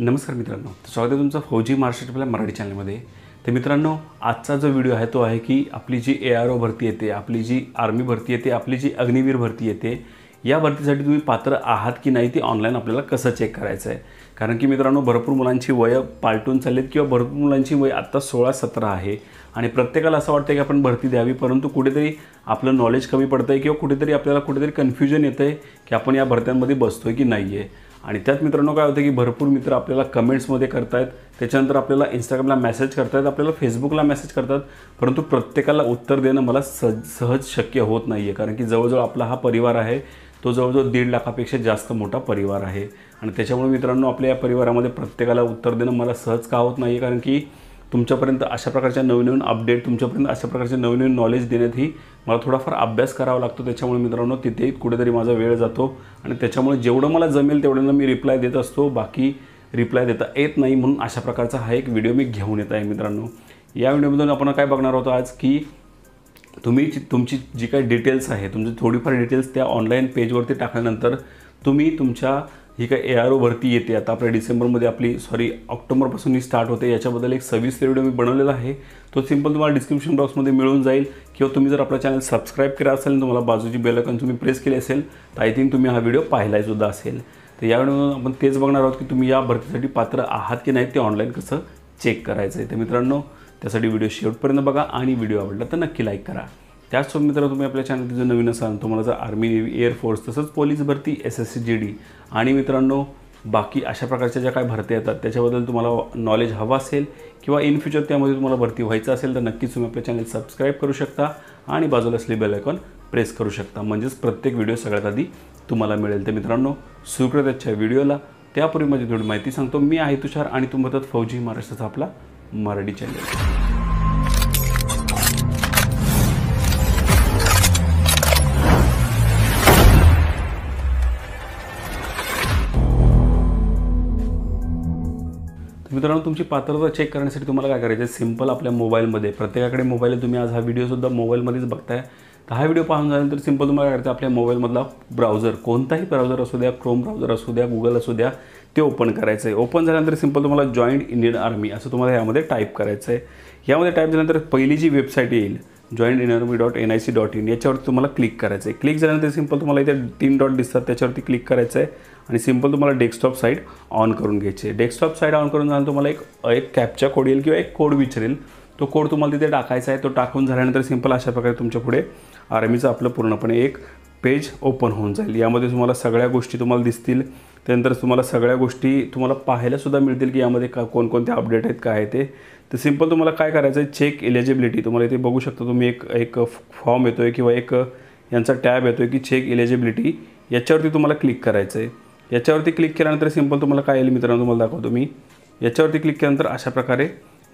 नमस्कार मित्रांनो, स्वागत आहे तुमचं फौजी महाराष्ट्राच्या आपल्या मराठी चॅनलमध्ये। तर मित्रांनो, आजचा जो व्हिडिओ आहे तो आहे की आपली जी ARO भरती येते, आपली जी आर्मी भरती येते, आपली जी अग्निवीर भरती येते, या भरतीसाठी तुम्ही पात्र आहात की नाही ते ऑनलाइन आपल्याला कसं चेक करायचं आहे। कारण की मित्रांनो, भरपूर मुलांची वय पालटून चाललेत किंवा भरपूर मुलांची वय आता 16-17 आहे आणि प्रत्येकाला असं वाटतं की आपण भरती द्यावी, परंतु कुठेतरी आपलं नॉलेज कमी पडतं आहे किंवा कुठेतरी आपल्याला कुठेतरी कन्फ्युजन येतं आहे की आपण या भरत्यांमध्ये बसतोय की नाही आहे। आणि त्यात मित्रांनो काय होतं की भरपूर मित्र आपल्याला कमेंट्समध्ये करतात, त्याच्यानंतर आपल्याला इंस्टाग्रामला मेसेज करतात, आपल्याला फेसबुकला मेसेज करतात, परंतु प्रत्येकाला उत्तर देणं मला सहज शक्य होत नाही आहे। कारण की जवळजवळ आपला हा परिवार आहे तो जवळजवळ 1.5 लाखापेक्षा जास्त मोठा परिवार आहे आणि त्याच्यामुळे मित्रांनो आपल्या या परिवारामध्ये प्रत्येकाला उत्तर देणं मला सहज का होत नाही आहे। कारण की तुमच्यापर्यंत अशा प्रकारच्या नवीन अपडेट, तुमच्यापर्यंत अशा प्रकारचे नवीन नॉलेज देण्यातही मला थोडाफार अभ्यास करावा लागतो। त्याच्यामुळे मित्रांनो तिथेही कुठेतरी माझा वेळ जातो आणि त्याच्यामुळे जेवढं मला जमेल तेवढ्यांना मी रिप्लाय देत असतो, बाकी रिप्लाय देता येत नाही। म्हणून अशा प्रकारचा हा एक व्हिडिओ मी घेऊन येत आहे। मित्रांनो, या व्हिडिओमधून आपण काय बघणार आहोत आज की तुम्ही तुमची जी काही डिटेल्स आहे, तुमची थोडीफार डिटेल्स त्या ऑनलाईन पेजवरती टाकल्यानंतर तुम्ही तुमच्या ही काय ARO भरती येते, आता आपल्या डिसेंबरमध्ये आपली ऑक्टोबरपासून ही स्टार्ट होते, याच्याबद्दल एक सविस्तर व्हिडिओ मी बनवलेला आहे तो सिंपल तुम्हाला डिस्क्रिप्शन बॉक्समध्ये मिळून जाईल। किंवा तुम्ही जर आपला चॅनल सबस्क्राईब केला असेल, तुम्हाला बाजूची बेल आयकॉन तुम्ही प्रेस केली असेल तर आय थिंक तुम्ही हा व्हिडिओ पाहिलासुद्धा असेल। तर यावेळी आपण तेच बघणार आहोत की तुम्ही या भरतीसाठी पात्र आहात की नाही ते ऑनलाईन कसं चेक करायचं आहे। तर मित्रांनो त्यासाठी व्हिडिओ शेवटपर्यंत बघा आणि व्हिडिओ आवडला तर नक्की लाईक करा। त्याचसोबत मित्रांनो तुम्ही आपल्या चॅनलवर जर नवीन असाल, तुम्हाला जर आर्मी, नेव्ही, एअरफोर्स तसंच पोलीस भरती, SSC GD आणि मित्रांनो बाकी अशा प्रकारच्या ज्या काय भरती येतात त्याच्याबद्दल तुम्हाला नॉलेज हवं असेल किंवा इन फ्युचर त्यामध्ये तुम्हाला भरती व्हायचं असेल तर नक्कीच तुम्ही आपल्या चॅनल सबस्क्राईब करू शकता आणि बाजूला असलेली बेल आयकॉन प्रेस करू शकता, म्हणजेच प्रत्येक व्हिडिओ सगळ्यात आधी तुम्हाला मिळेल। तर मित्रांनो सुरू करत आजच्या व्हिडिओला, त्यापूर्वी माझी थोडी माहिती सांगतो। मी आहे तुषार आणि तुम्ही बघतात फौजी महाराष्ट्राचा आपला मराठी चॅनल। मित्रांनो तुमची पात्रता चेक करण्यासाठी तुम्हाला काय करायचं आहे, सिंपल आपल्या मोबाईलमध्ये, प्रत्येकाकडे मोबाईल आहे, तुम्ही आज हा व्हिडिओसुद्धा मोबाईलमध्येच बघताय, तर हा व्हिडिओ पाहून झाल्यानंतर सिंपल तुम्हाला काय करायचं आहे, आपल्या मोबाईलमधला ब्राउझर, कोणताही ब्राउझर असू द्या, क्रोम ब्राउझर असू द्या, गुगल असू द्या, ते ओपन करायचं आहे। ओपन झाल्यानंतर सिंपल तुम्हाला joinindianarmy असं तुम्हाला यामध्ये टाईप करायचं आहे। यामध्ये टाईप झाल्यानंतर पहिली जी वेबसाईट येईल joinindianarmy.nic.in याच्यावरती तुम्हाला क्लिक करायचं आहे। क्लिक झाल्यानंतर सिंपल तुम्हाला इथे 3 डॉट दिसतात, त्याच्यावरती क्लिक करायचं आहे आणि सिंपल तुम्हाला डेस्कटॉप साईट ऑन करून घ्यायची आहे। डेस्कटॉप साईट ऑन करून झाल्यानंतर तुम्हाला एक कॅपचा कोड येईल किंवा एक कोड विचारेल, तो कोड तुम्हाला तिथे टाकायचा आहे। तो टाकून झाल्यानंतर सिंपल अशा प्रकारे तुमच्या पुढे आर्मीचं आपलं पूर्णपणे एक पेज ओपन होऊन जाईल। यामध्ये तुम्हाला सगळ्या गोष्टी तुम्हाला दिसतील, त्यानंतर तुम्हाला सगळ्या गोष्टी तुम्हाला पाहायलासुद्धा मिळतील की यामध्ये कोणकोणते अपडेट आहेत, काय आहे ते। तर सिंपल तुम्हाला काय करायचं आहे, चेक एलिजिबिलिटी, तुम्हाला इथे बघू शकता तुम्ही एक फॉर्म येतो आहे किंवा एक यांचा टॅब येतो आहे की चेक एलिजिबिलिटी, याच्यावरती तुम्हाला क्लिक करायचं आहे। याच्यावरती क्लिक केल्यानंतर सिंपल तुम्हाला काय येईल मित्रांनो, तुम्हाला दाखवतो मी। याच्यावरती क्लिक केल्यानंतर अशा प्रकारे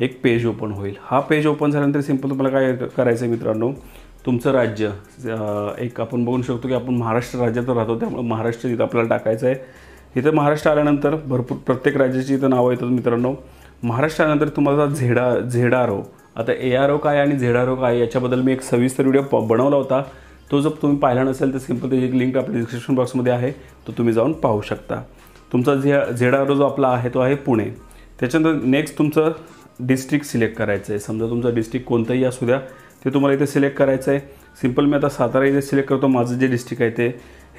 एक पेज ओपन होईल। हा पेज ओपन झाल्यानंतर सिंपल तुम्हाला काय करायचं आहे मित्रांनो, तुमचं राज्य, एक आपण बघू शकतो की आपण महाराष्ट्र राज्यात राहतो त्यामुळे महाराष्ट्र इथं आपल्याला टाकायचं आहे। इथं महाराष्ट्र आल्यानंतर भरपूर प्रत्येक राज्याची इथं नावं येतात मित्रांनो। महाराष्ट्र आल्यानंतर तुम्हाला झेडारो, आता ARO काय आणि झेडारो काय याच्याबद्दल मी एक सविस्तर व्हिडिओ बनवला होता, तो जर तुम्ही पाहिला नसेल तर सिंपल त्याची एक लिंक आपल्या डिस्क्रिप्शन बॉक्समध्ये आहे तो तुम्ही जाऊन पाहू शकता। तुमचा झेडारो जो आपला आहे तो आहे पुणे। त्याच्यानंतर नेक्स्ट तुमचं डिस्ट्रिक्ट सिलेक्ट करायचं आहे। समजा तुमचा डिस्ट्रिक्ट कोणताही असू द्या, ते तुम्हाला इथे सिलेक्ट करायचं आहे। सिंपल मी आता सातारा इथे सिलेक्ट करतो, माझं जे डिस्ट्रिक्ट आहे ते,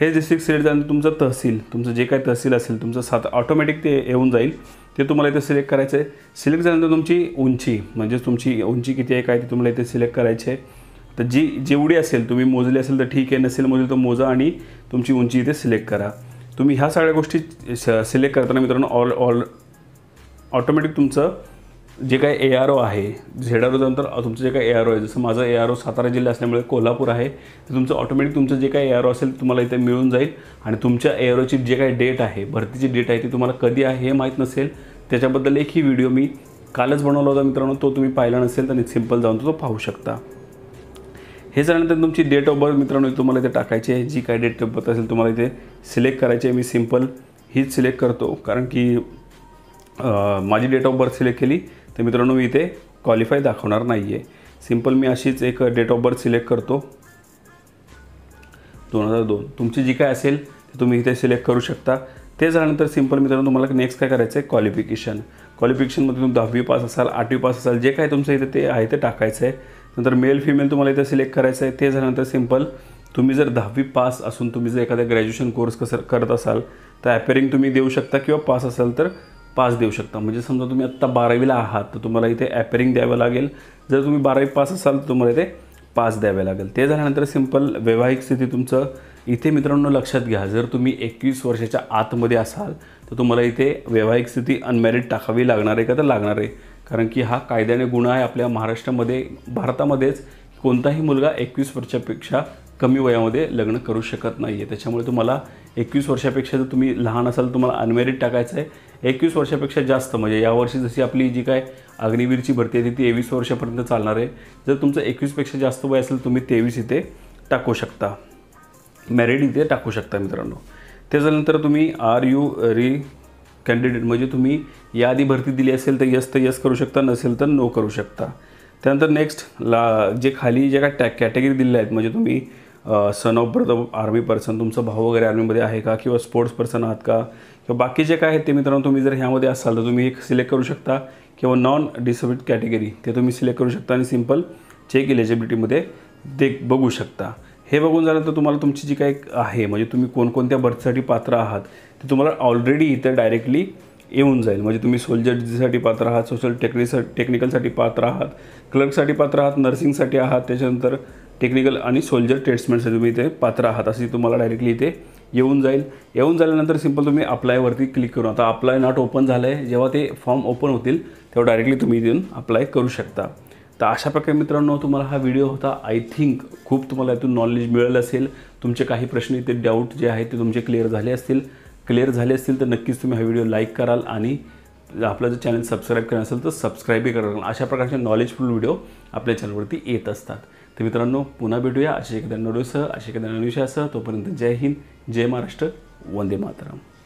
हे डिस्ट्रिक्ट सिलेक्ट झाल्यानंतर तुमचं तहसील, तुमचं जे काय तहसील असेल तुमचं ऑटोमॅटिक ते येऊन जाईल, ते तुम्हाला इथे सिलेक्ट करायचं आहे। सिलेक्ट झाल्यानंतर तुमची उंची, म्हणजेच तुमची उंची किती आहे काय ते तुम्हाला इथे सिलेक्ट करायची आहे। तर जी जेवढी असेल तुम्ही मोजली असेल तर ठीक आहे, नसेल मोजली तर मोजा आणि तुमची उंची इथे सिलेक्ट करा। तुम्ही ह्या सगळ्या गोष्टी सिलेक्ट करताना मित्रांनो ऑल ऑटोमॅटिक तुमचं जे काय ARO आहे, झेडारोनंतर तुमचं जे काय ARO आहे, जसं माझं ARO सातारा जिल्हा असल्यामुळे कोल्हापूर आहे, तर तुमचं ऑटोमॅटिक तुमचं जे काय ARO असेल तुम्हाला इथे मिळून जाईल। आणि तुमच्या AROची जे काय डेट आहे, भरतीची डेट आहे ती तुम्हाला कधी आहे हे माहीत नसेल, त्याच्याबद्दल एकही व्हिडिओ मी कालच बनवला होता मित्रांनो, तो तुम्ही पाहिला नसेल तर सिंपल जाऊन तो पाहू शकता। हे झाल्यानंतर तुमची डेट ऑफ बर्थ मित्रांनो तुम्हाला इथे टाकायची आहे, जी काय डेट ऑफ बर्थ असेल तुम्हाला इथे सिलेक्ट करायची आहे। मी सिंपल हीच सिलेक्ट करतो कारण की माझी डेट ऑफ बर्थ सिलेक्ट केली तर मित्रांनो मी इथे क्वालिफाय दाखवणार नाही आहे। सिंपल मी अशीच एक डेट ऑफ बर्थ सिलेक्ट करतो 2002, तुमची जी काय असेल ते तुम्ही इथे सिलेक्ट करू शकता। ते झाल्यानंतर सिंपल मित्रांनो तुम्हाला नेक्स्ट काय करायचं आहे, क्वालिफिकेशन. क्वालिफिकेशनमध्ये तुम्ही 10वी पास असाल, 8वी पास असाल, जे काय तुमचं इथे ते आहे ते टाकायचं आहे. नंतर मेल फीमेल तुम्हाला इथे सिलेक्ट करायचं आहे. ते झाल्यानंतर सिंपल तुम्ही जर 10वी पास असून तुम्ही जर एखादा ग्रॅज्युएशन कोर्स करत असाल तर अपीयरिंग तुम्ही देऊ शकता, किंवा पास असाल तर पास देऊ शकता. म्हणजे समजा तुम्ही आत्ता 12वीला आहात तर तुम्हाला इथे अपीयरिंग द्यावं लागेल, जर तुम्ही 12वी पास असाल तर तुम्हाला इथे पास द्यावे लागेल. ते झाल्यानंतर सिंपल वैवाहिक स्थिती तुमचं इथे मित्रांनो लक्षात घ्या, जर तुम्ही 21 वर्षाच्या आतमध्ये असाल तर तुम्हाला इथे वैवाहिक स्थिती अनमॅरिड टाकावी लागणार आहे का, तर लागणार आहे. कारण की हा कायद्याने गुन्हा आहे आपल्या महाराष्ट्रामध्ये, भारतामध्येच. कोणताही मुलगा 21 वर्षापेक्षा कमी वयामध्ये लग्न करू शकत नाही आहे. त्याच्यामुळे तुम्हाला 21 वर्षापेक्षा जर तुम्ही लहान असाल तुम्हाला अनमॅरिड टाकायचं आहे. 21 वर्षापेक्षा जास्त म्हणजे यावर्षी जशी आपली जी काय अग्निवीरची भरती आहे ती 23 वर्षापर्यंत चालणार आहे. जर तुमचं 21पेक्षा जास्त वय असेल तुम्ही 23 इथे टाकू शकता, मॅरिड इथे टाकू शकता मित्रांनो. ते झाल्यानंतर तुम्ही आर यू री कॅन्डिडेट म्हणजे तुम्ही याआधी भरती दिली असेल तर यस करू शकता, नसेल तर नो करू शकता. त्यानंतर नेक्स्ट जे खाली जे काय कॅटेगरी दिलेल्या आहेत म्हणजे तुम्ही son of birth of army person, तुमचा भाऊ वगैरे आर्मीमध्ये आहे का, किंवा स्पोर्ट्स पर्सन आहात का, किंवा बाकी जे काय आहे ते मित्रांनो तुम्ही जर ह्यामध्ये असाल तर तुम्ही एक सिलेक्ट करू शकता, किंवा नॉन डिसेबल्ड कॅटेगरी ते तुम्ही सिलेक्ट करू शकता आणि सिंपल चेक इलिजिबिलिटीमध्ये ते बघू शकता. हे बघून झाल्यानंतर तुम्हाला तुमची जी काय आहे म्हणजे तुम्ही कोणकोणत्या बर्थसाठी पात्र आहात ते तुम्हाला ऑलरेडी इथं डायरेक्टली येऊन जाईल. म्हणजे तुम्ही सोल्जरसाठी पात्र आहात, सोशल टेक्निकलसाठी पात्र आहात, क्लर्कसाठी पात्र आहात, नर्सिंगसाठी आहात, त्याच्यानंतर टेक्निकल आणि सोल्जर ट्रेड्समॅनसाठी तुम्ही इथे पात्र आहात असे तुम्हाला डायरेक्टली इथे येऊन जाईल. येऊन झाल्यानंतर सिंपल तुम्ही अप्लायवरती क्लिक करून, आता अप्लाय नॉट ओपन झालं आहे, जेव्हा ते फॉर्म ओपन होतील तेव्हा डायरेक्टली तुम्ही इथून अप्लाय करू शकता. तर अशा प्रकारे मित्रांनो तुम्हाला हा व्हिडिओ होता. आय थिंक खूप तुम्हाला इथून नॉलेज मिळालं असेल, तुमचे काही प्रश्न इथे डाऊट जे आहेत ते तुमचे क्लिअर झाले असतील. क्लिअर झाले असतील तर नक्कीच तुम्ही हा व्हिडिओ लाईक कराल आणि आपला जर चॅनल सबस्क्राईब करायचं असेल तर सबस्क्राईबही कराल. अशा प्रकारचे नॉलेजफुल व्हिडिओ आपल्या चॅनलवरती येत असतात. तर मित्रांनो पुन्हा भेटूया अशा एखाद्या नोडोसह, अशा एखाद्या नवीन विषयासह. तोपर्यंत जय हिंद, जय महाराष्ट्र, वंदे मातरम.